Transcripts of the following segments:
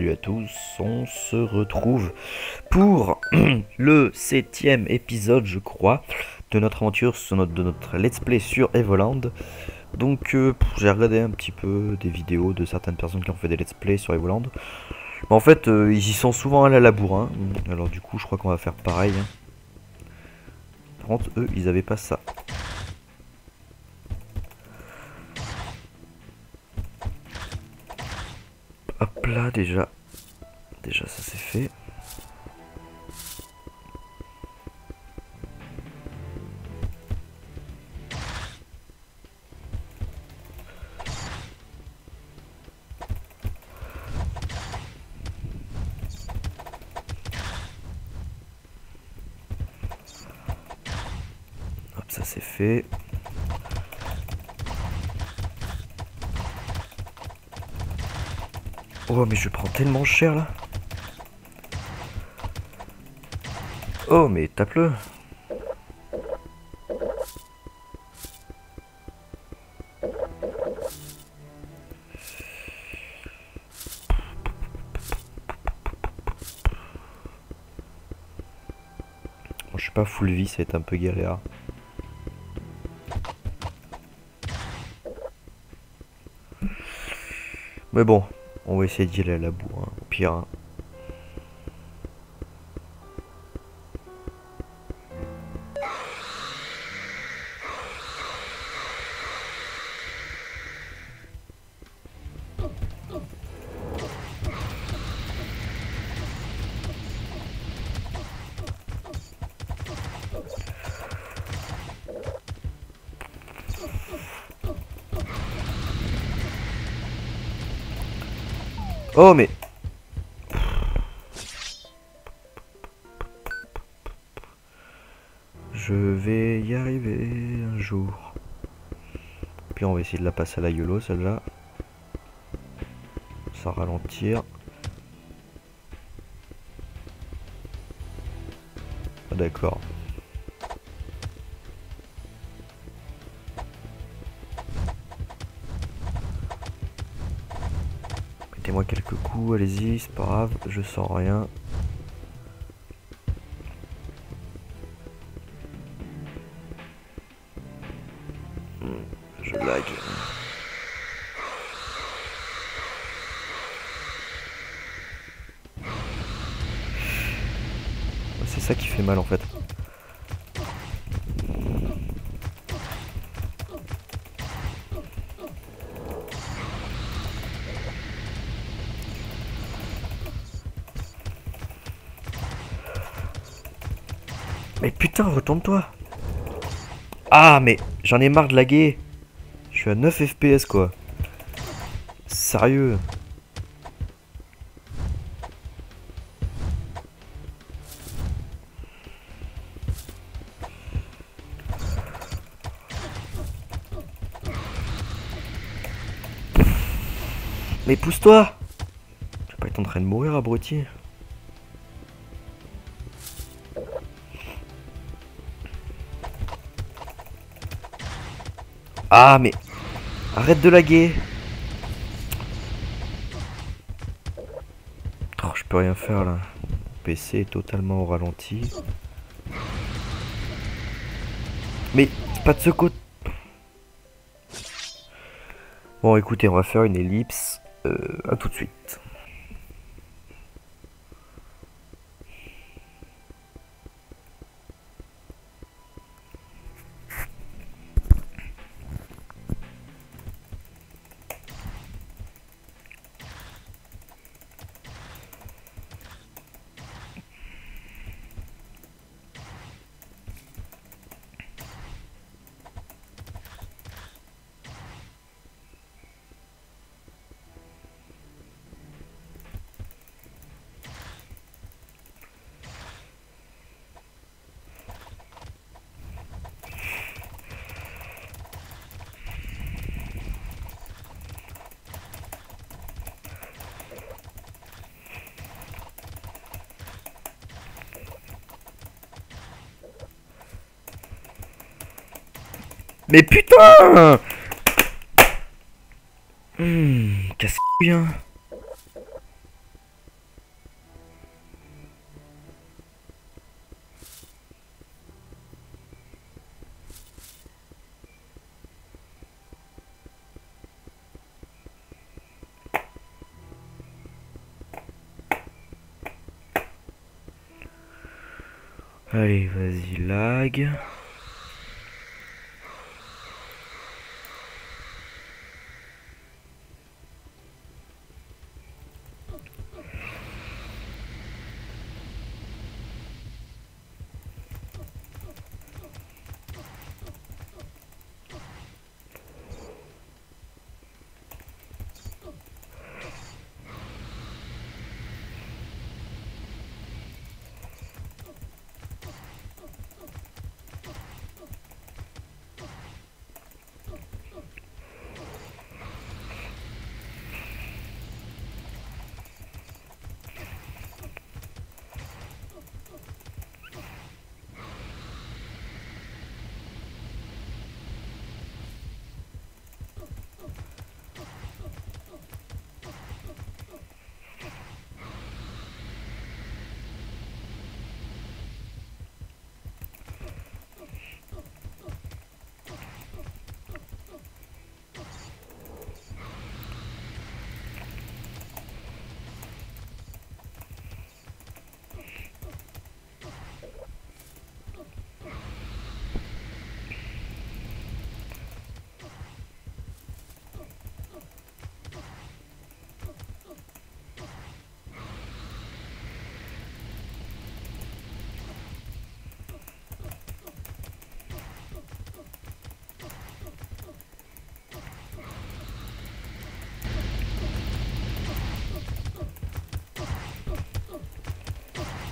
salut à tous, on se retrouve pour le 7e épisode, je crois, de notre aventure, de notre let's play sur Evoland. Donc j'ai regardé un petit peu des vidéos de certaines personnes qui ont fait des let's play sur Evoland. Mais en fait, ils y sont souvent allés à la bourrin, alors du coup je crois qu'on va faire pareil. Hein. Par contre, eux, ils avaient pas ça. Hop là, déjà ça c'est fait. Hop, ça c'est fait. Oh mais je prends tellement cher là. Oh mais tape-le. Bon, je suis pas full vie, ça va être un peu galère. Mais bon. On va essayer d'y aller à la bourre, hein, au pire. Hein. Oh mais... Je vais y arriver un jour. Puis on va essayer de la passer à la YOLO celle-là. Sans ralentir. Ah, d'accord. Mettez-moi quelques coups, allez-y, c'est pas grave, je sens rien. Je blague. C'est ça qui fait mal en fait. Mais putain, retourne-toi. Ah, mais j'en ai marre de laguer. Je suis à 9 FPS, quoi. Sérieux. Mais pousse-toi. Je vais pas être en train de mourir, abruti. Ah mais arrête de laguer. Oh, je peux rien faire là. Mon PC est totalement au ralenti. Mais pas de ce côté. Bon écoutez, on va faire une ellipse. À tout de suite. Mais putain, casse-couille, hein. Allez, vas-y, lag.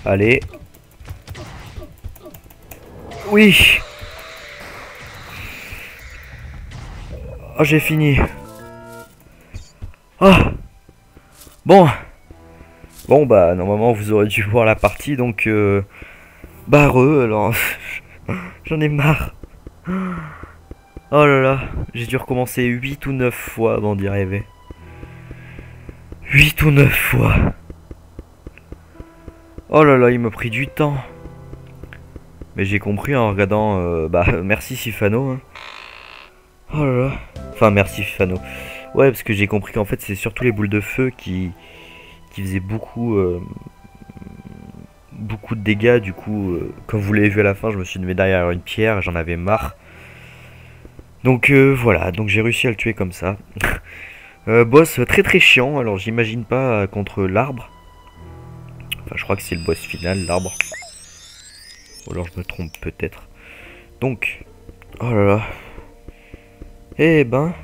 Allez. Oui. Oh, j'ai fini. Oh. Bon. Bon, bah, normalement, vous aurez dû voir la partie, donc... barreux, alors... J'en ai marre. Oh là là. J'ai dû recommencer 8 ou 9 fois avant d'y arriver. 8 ou 9 fois. Oh là là, il m'a pris du temps. Mais j'ai compris en regardant... bah, merci Sifano. Hein. Oh là là. Enfin, merci Sifano. Ouais, parce que j'ai compris qu'en fait, c'est surtout les boules de feu qui faisaient beaucoup... beaucoup de dégâts, du coup... comme vous l'avez vu à la fin, je me suis mis derrière une pierre, j'en avais marre. Donc, voilà. Donc, j'ai réussi à le tuer comme ça. Boss très très chiant. Alors, j'imagine pas contre l'arbre. Enfin, je crois que c'est le boss final, l'arbre. Ou alors je me trompe peut-être. Donc, oh là là. Eh ben,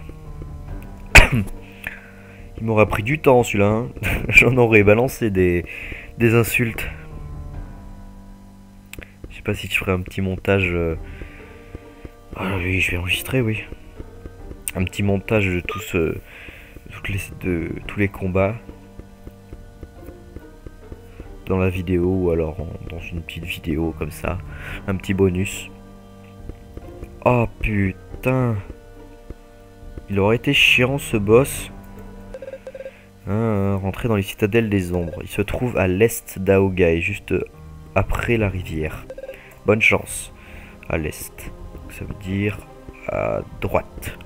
il m'aura pris du temps celui-là. Hein. J'en aurais balancé des insultes. Je sais pas si tu ferais un petit montage. Ah oui, je vais enregistrer, oui. Un petit montage de tous les combats. Dans la vidéo ou alors dans une petite vidéo comme ça, un petit bonus. Oh putain, il aurait été chiant ce boss. Rentrer dans les citadelles des ombres. Il se trouve à l'est d'Aogai, juste après la rivière. Bonne chance. À l'est, ça veut dire à droite.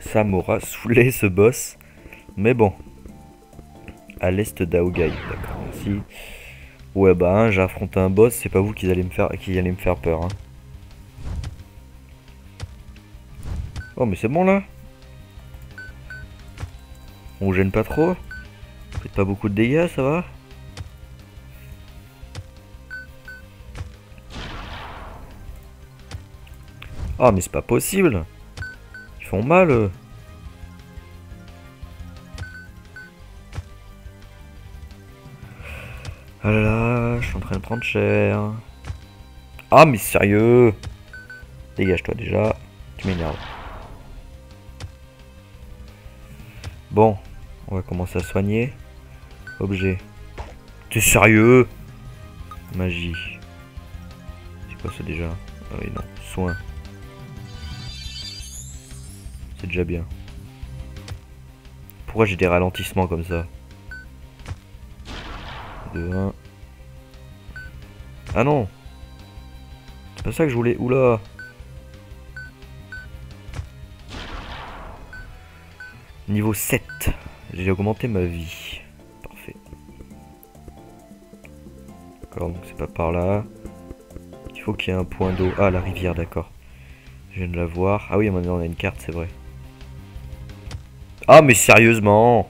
Ça m'aura saoulé ce boss. Mais bon. À l'est d'Aogai. D'accord. Si. Ouais bah hein, j'ai affronté un boss. C'est pas vous qui allez me faire peur. Hein. Oh mais c'est bon là. On vous gêne pas trop. Faites pas beaucoup de dégâts, ça va. Ah mais c'est pas possible. Ils font mal. Ah là là, je suis en train de prendre cher. Ah mais sérieux. Dégage-toi déjà. Tu m'énerves. Bon, on va commencer à soigner. Objet. T'es sérieux. Magie. C'est quoi ça déjà? Ah oui non, soin. C'est déjà bien. Pourquoi j'ai des ralentissements comme ça? 2, 1. Ah non! C'est pas ça que je voulais. Oula! Niveau 7. J'ai augmenté ma vie. Parfait. D'accord, donc c'est pas par là. Il faut qu'il y ait un point d'eau. Ah, la rivière, d'accord. Je viens de la voir. Ah oui, maintenant on a une carte, c'est vrai. Ah, mais sérieusement!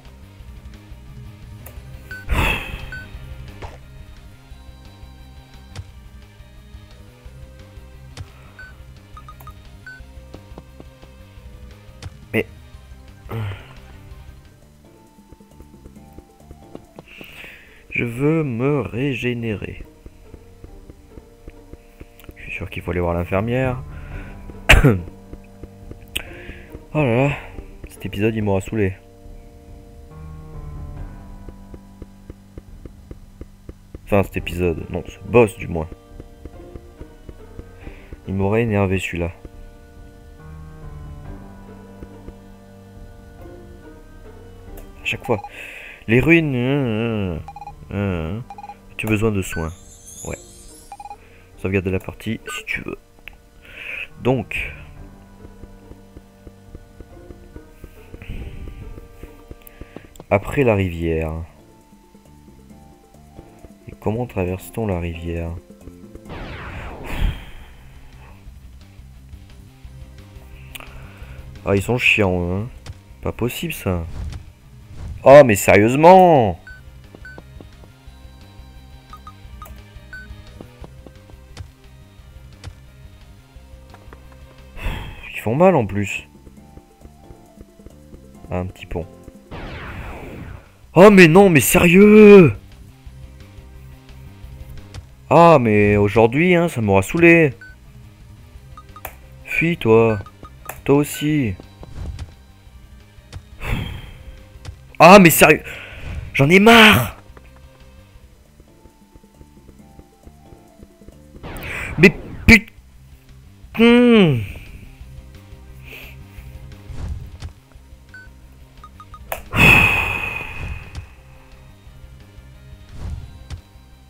Mais... Je veux me régénérer. Je suis sûr qu'il faut aller voir l'infirmière. Oh là là, cet épisode il m'aura saoulé. Enfin cet épisode, non, ce boss du moins. Il m'aurait énervé celui-là. À chaque fois. Les ruines. As-tu besoin de soins? Ouais. Sauvegarde de la partie si tu veux. Donc, après la rivière, et comment traverse-t-on la rivière? Ah, ils sont chiants, hein? Pas possible, ça. Oh, mais sérieusement! Font mal en plus. Ah, un petit pont. Oh mais non, mais sérieux. Ah mais aujourd'hui hein, ça m'aura saoulé. Fuis toi. Toi aussi. Ah mais sérieux. J'en ai marre. Mais putain.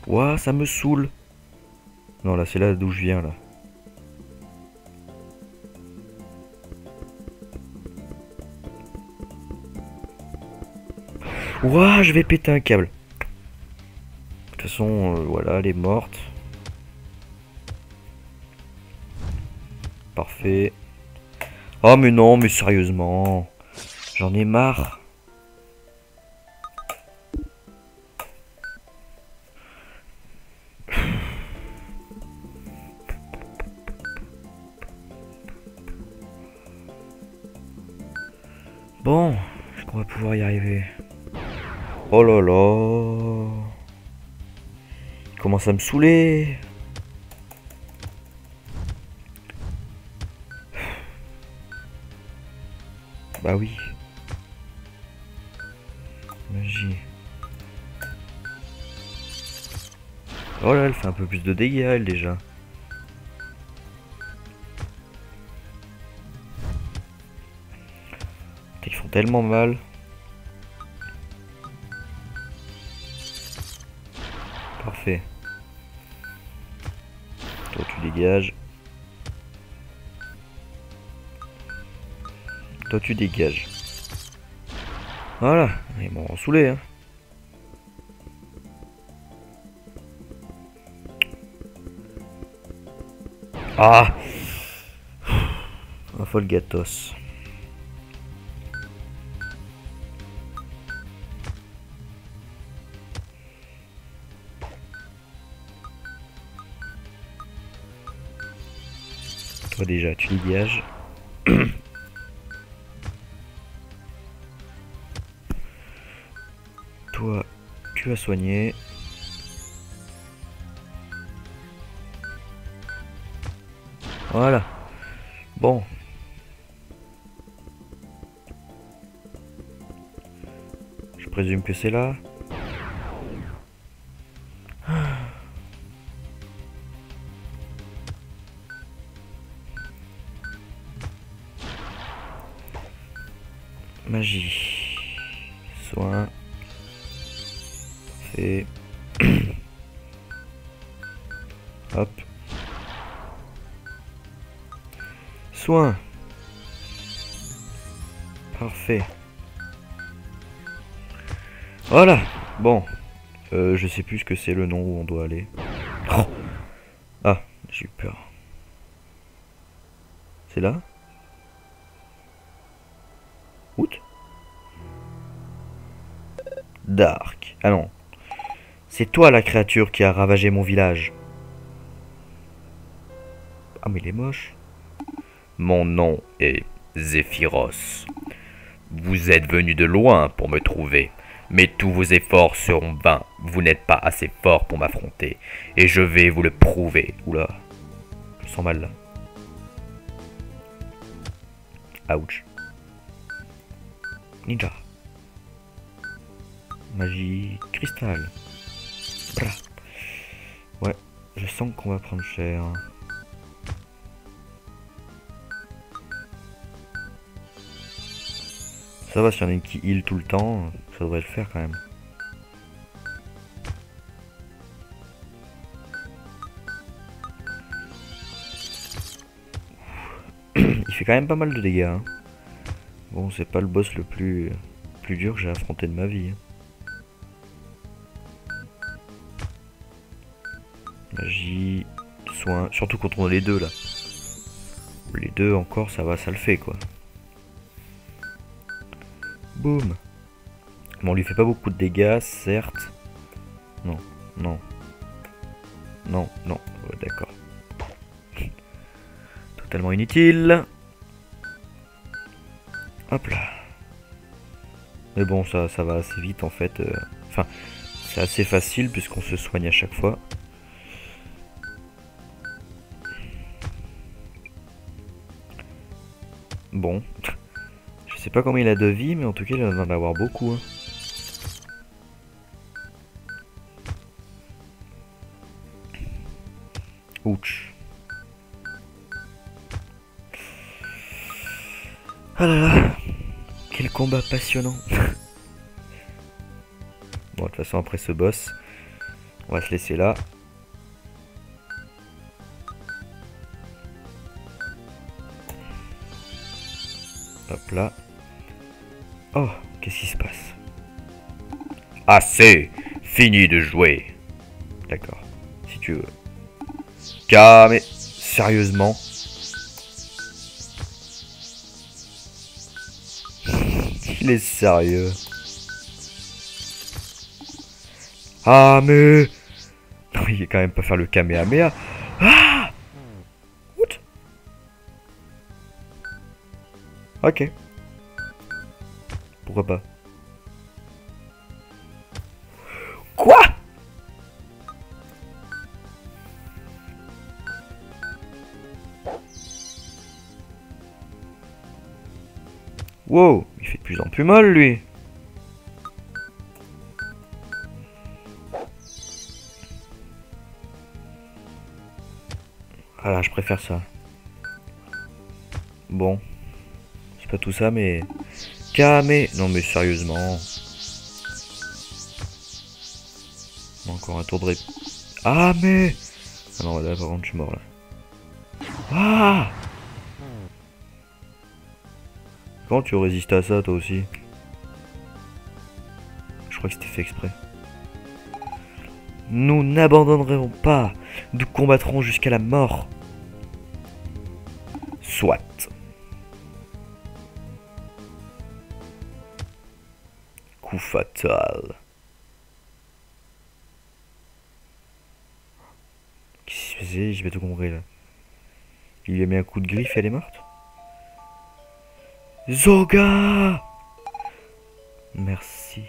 Ouah, wow, ça me saoule. Non, là, c'est là d'où je viens, là. Ouah, wow, je vais péter un câble. De toute façon, voilà, elle est morte. Parfait. Oh, mais non, mais sérieusement. J'en ai marre. Bon, je crois pouvoir y arriver. Oh là là. Il commence à me saouler. Bah oui. Magie. Oh là, elle fait un peu plus de dégâts, elle, déjà. Tellement mal. Parfait. Toi tu dégages. Toi tu dégages. Voilà. Ils m'ont saoulé hein. Ah. Un fol gatos. Déjà tu dégages. Toi tu vas soigner. Voilà. Bon. Je présume que c'est là. Magie, soin, fait, hop, soin, parfait, Voilà. Bon. Je sais plus ce que c'est le nom où on doit aller. Oh. Ah, j'ai eu peur. C'est là? Out? Dark. Ah non. C'est toi la créature qui a ravagé mon village. Ah mais il est moche. Mon nom est Zephyros. Vous êtes venu de loin pour me trouver. Mais tous vos efforts seront vains. Vous n'êtes pas assez fort pour m'affronter. Et je vais vous le prouver. Oula. Je sens mal là. Ouch. Ninja. Magie cristal. Voilà. Ouais. Je sens qu'on va prendre cher. Ça va, si y en a une qui heal tout le temps, ça devrait le faire quand même. Il fait quand même pas mal de dégâts. Hein. Bon, c'est pas le boss le plus dur que j'ai affronté de ma vie. Magie, soin, surtout quand on a les deux là. Les deux encore, ça va, ça le fait quoi. Boum. Bon, on lui fait pas beaucoup de dégâts, certes. Non, non. Non, non. Ouais, d'accord. Totalement inutile. Hop là. Mais bon, ça va assez vite en fait. Enfin, c'est assez facile puisqu'on se soigne à chaque fois. Bon. Je sais pas combien il a de vie, mais en tout cas il va en avoir beaucoup. Hein. Ouch. Ah là là. Quel combat passionnant. Bon, de toute façon après ce boss, on va se laisser là. Hop là. Oh, qu'est-ce qui se passe? Assez! Fini de jouer! D'accord, si tu veux. Mais sérieusement? Il est sérieux. Ah, mais... Non, il est quand même pas faire le Kamehameha. Ah! What? Ok. Pourquoi pas? Quoi? Wow, il fait de plus en plus mal lui. Ah là, je préfère ça. Bon, c'est pas tout ça mais... Non mais sérieusement. Encore un tour de... Ah mais... Ah non là par contre je suis mort là. Ah! Quand tu résistes à ça toi aussi? Je crois que c'était fait exprès. Nous n'abandonnerons pas. Nous combattrons jusqu'à la mort. Soit. Fatal. Qu'est-ce qui se faisait? J'ai pas tout compris là. Il lui a mis un coup de griffe et elle est morte. Zoga! Merci.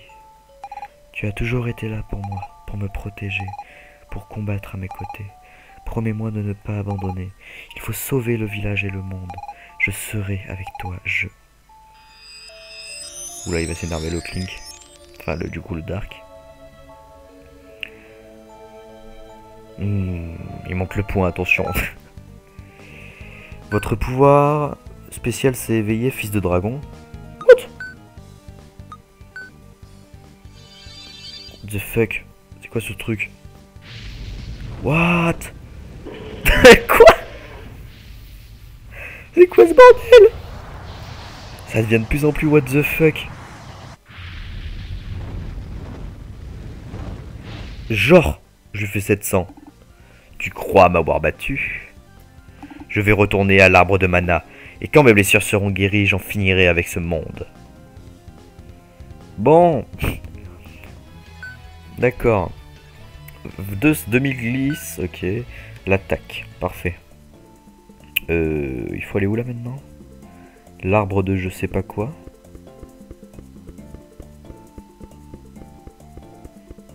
Tu as toujours été là pour moi, pour me protéger, pour combattre à mes côtés. Promets-moi de ne pas abandonner. Il faut sauver le village et le monde. Je serai avec toi, je... Oula, il va s'énerver le Clink. Enfin, du coup, le Dark. Il manque le point, attention. Votre pouvoir spécial s'est éveillé, fils de dragon. What? The fuck? C'est quoi ce truc? What? Quoi? C'est quoi ce bordel? Ça devient de plus en plus what the fuck. Genre, je fais 700. Tu crois m'avoir battu? Je vais retourner à l'arbre de Mana, et quand mes blessures seront guéries, j'en finirai avec ce monde. Bon. D'accord. 2000 glisses, ok. L'attaque, parfait. Il faut aller où là maintenant? L'arbre de je sais pas quoi.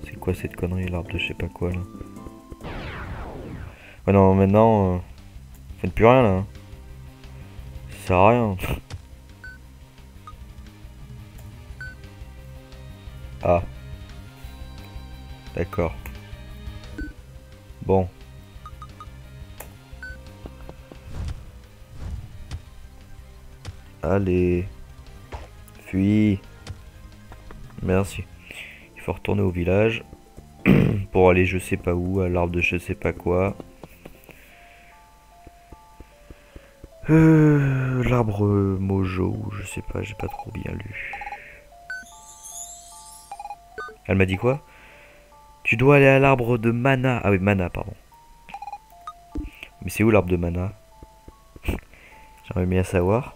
C'est quoi cette connerie, l'arbre de je sais pas quoi là? Oh non, maintenant... faites plus rien là. Ça sert à rien. Ah. D'accord. Bon. Allez. Fuis. Merci. Il faut retourner au village. Pour aller je sais pas où, à l'arbre de je sais pas quoi. L'arbre mojo, je sais pas, j'ai pas trop bien lu. Elle m'a dit quoi? Tu dois aller à l'arbre de Mana. Ah oui, Mana, pardon. Mais c'est où l'arbre de Mana? J'aurais aimé à savoir.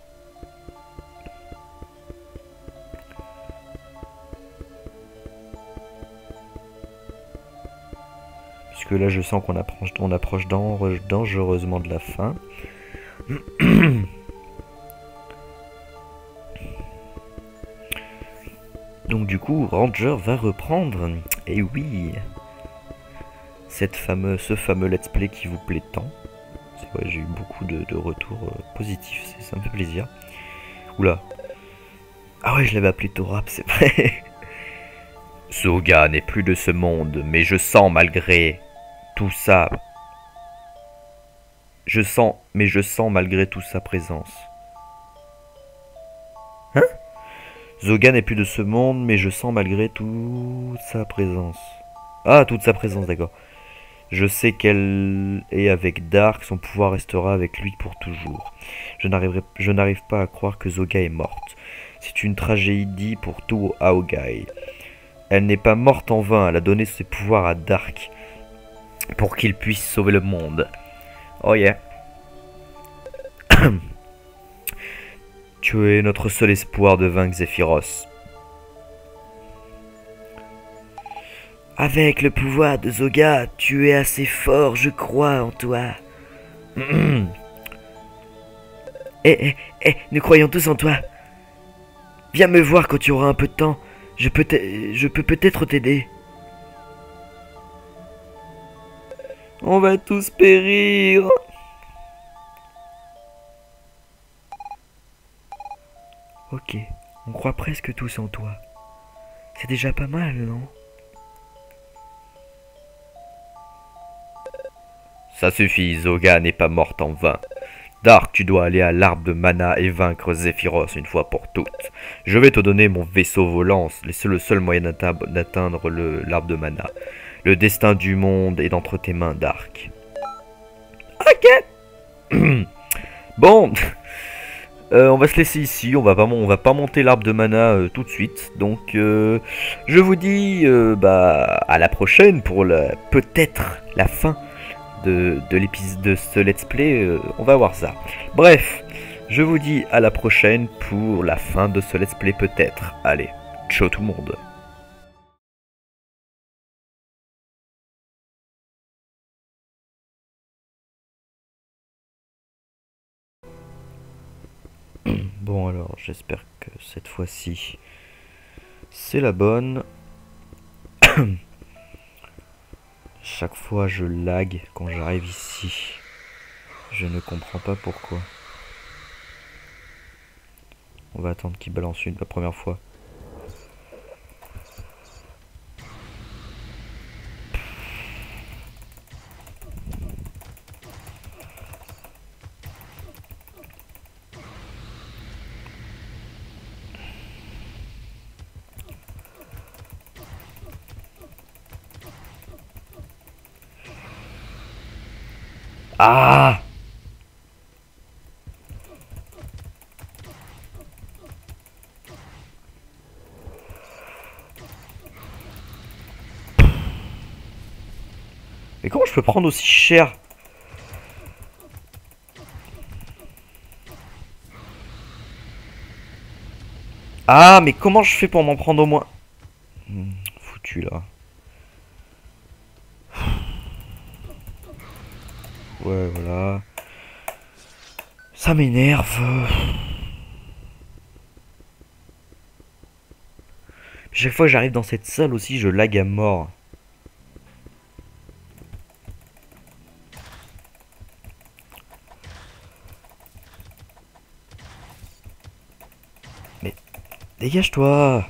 Puisque là, je sens qu'on approche, dangereusement de la fin. Donc du coup, Ranger va reprendre, et oui, ce fameux let's play qui vous plaît tant. C'est vrai, j'ai eu beaucoup de retours positifs, ça me fait plaisir. Oula. Ah ouais, je l'avais appelé Torap, c'est vrai. Zoga n'est plus de ce monde, mais je sens malgré tout ça. Mais je sens malgré tout sa présence. Hein? Zoga n'est plus de ce monde, mais je sens malgré toute sa présence. Ah, toute sa présence, d'accord. Je sais qu'elle est avec Dark, son pouvoir restera avec lui pour toujours. Je n'arrive pas à croire que Zoga est morte. C'est une tragédie pour tout Aogai. Elle n'est pas morte en vain, elle a donné ses pouvoirs à Dark pour qu'il puisse sauver le monde. Oh yeah. Tu es notre seul espoir de vaincre Zephyros. Avec le pouvoir de Zoga, tu es assez fort, je crois en toi. Nous croyons tous en toi. Viens me voir quand tu auras un peu de temps. Je peux peut-être t'aider. On va tous périr. Ok, on croit presque tous en toi. C'est déjà pas mal, non? Ça suffit, Zoga n'est pas morte en vain. Dark, tu dois aller à l'arbre de Mana et vaincre Zephyros une fois pour toutes. Je vais te donner mon vaisseau volant, c'est le seul moyen d'atteindre l'arbre de Mana. Le destin du monde est entre tes mains, Dark. Ok. Bon, on va se laisser ici, on va pas monter l'arbre de Mana tout de suite. Donc, je vous dis à la prochaine pour peut-être la fin de l'épisode de ce let's play. On va voir ça. Bref, je vous dis à la prochaine pour la fin de ce let's play peut-être. Allez, ciao tout le monde. Bon alors, j'espère que cette fois-ci, c'est la bonne. Chaque fois, je lag quand j'arrive ici. Je ne comprends pas pourquoi. On va attendre qu'il balance une la première fois. Ah! je peux prendre aussi cher. Ah, mais comment je fais pour m'en prendre au moins? Foutu là. Ouais, voilà. Ça m'énerve. Chaque fois que j'arrive dans cette salle aussi, je lag à mort. Mais dégage-toi.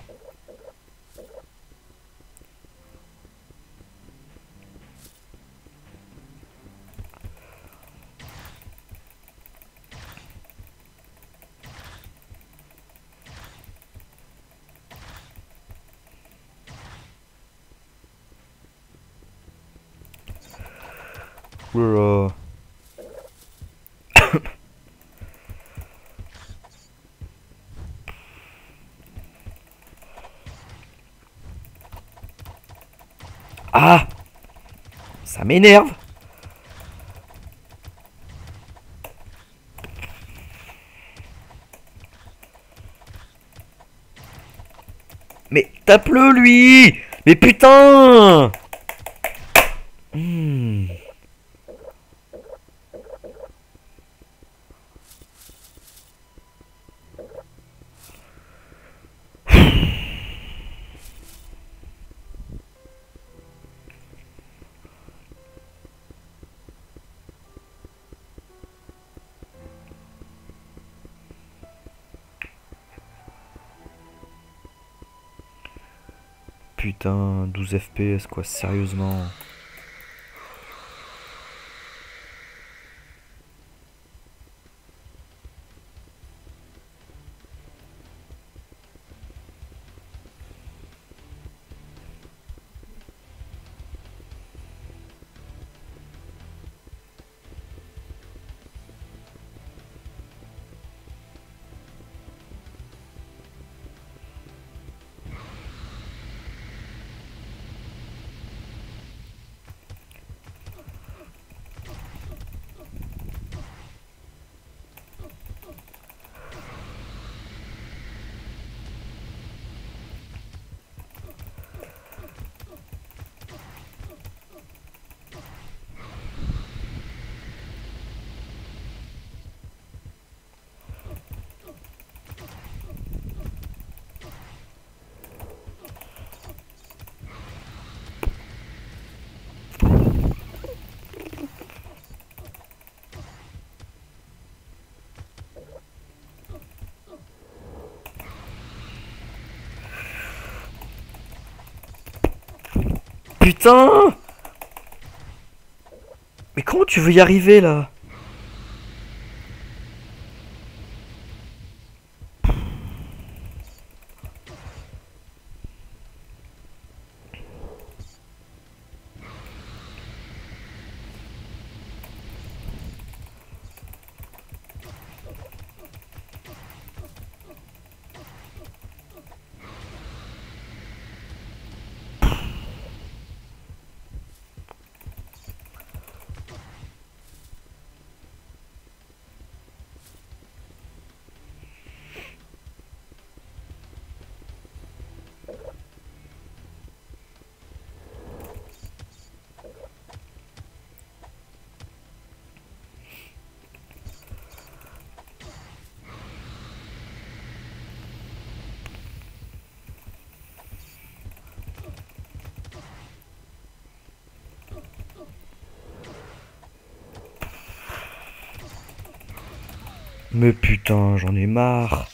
Ah, ça m'énerve. Mais tape-le lui. Mais putain. Putain, 12 FPS quoi, sérieusement. Putain! Mais comment tu veux y arriver là? Mais putain, j'en ai marre.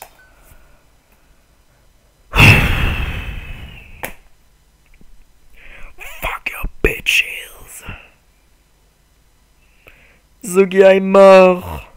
Fuck your bitches. Zoga est mort.